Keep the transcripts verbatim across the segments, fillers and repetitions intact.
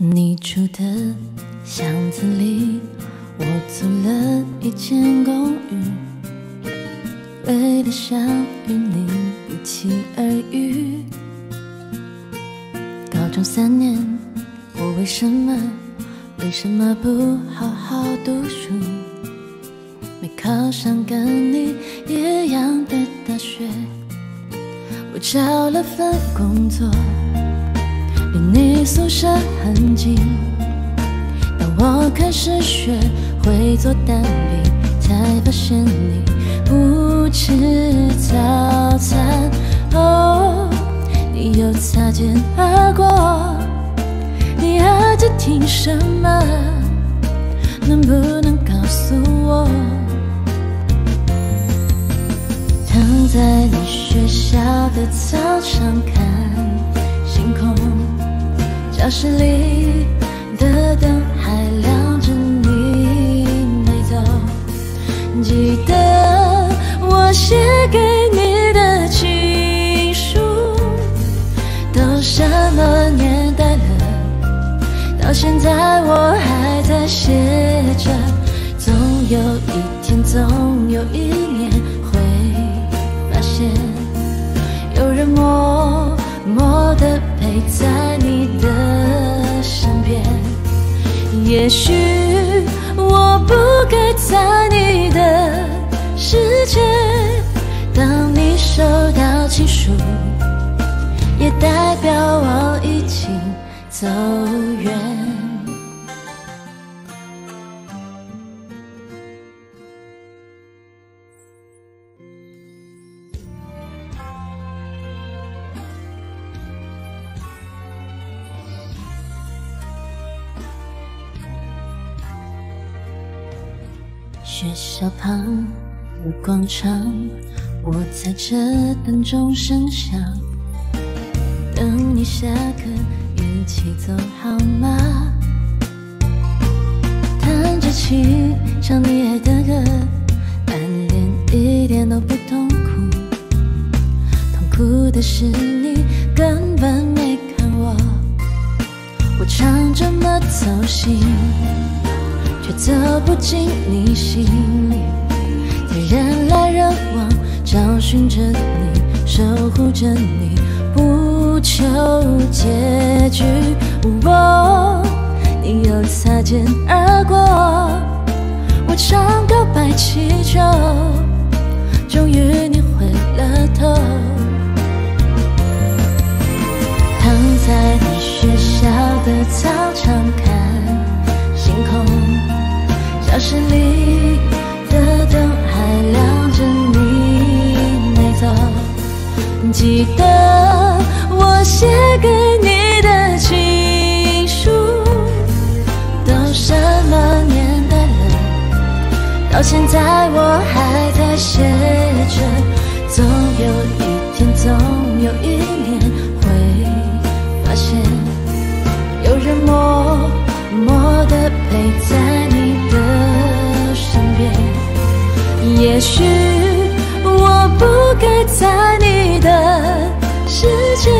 你住的巷子里，我租了一间公寓，为了想与你不期而遇。高中三年，我为什么为什么不好好读书？没考上跟你一样的大学，我找了份工作。 离你宿舍很近，当我开始学会做蛋饼，才发现你不吃早餐。哦，你又擦肩而过，你耳机听什么？能不能告诉我？躺在你学校的操场看星空。 教室里的灯还亮着，你没走。记得我写给你的情书，都什么年代了，到现在我还在写着。总有一天，总有一年，会发现有人默默地陪在你的。 也许我不该在你的世界。当你收到情书，也代表我已经走远。学校旁的广场，我在这等钟声响，等你下课一起走好吗？弹着琴唱你爱的歌，暗恋一点都不痛苦，痛苦的是你根本没看我，我常这么走心。 却走不进你心里，在人来人往找寻着你，守护着你，不求结局。哦，你又擦肩而过，我常告白气球，终于你回了头。躺在你学校的操场看星空。 教室里的灯还亮着，你没走。记得我写给你的情书，都什么年代了，到现在我还在写着。总有一天，总有一年，会发现有人默默地陪在你。 也许我不该在你的世界。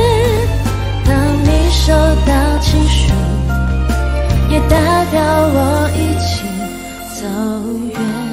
当你收到情书，也代表我已经走远。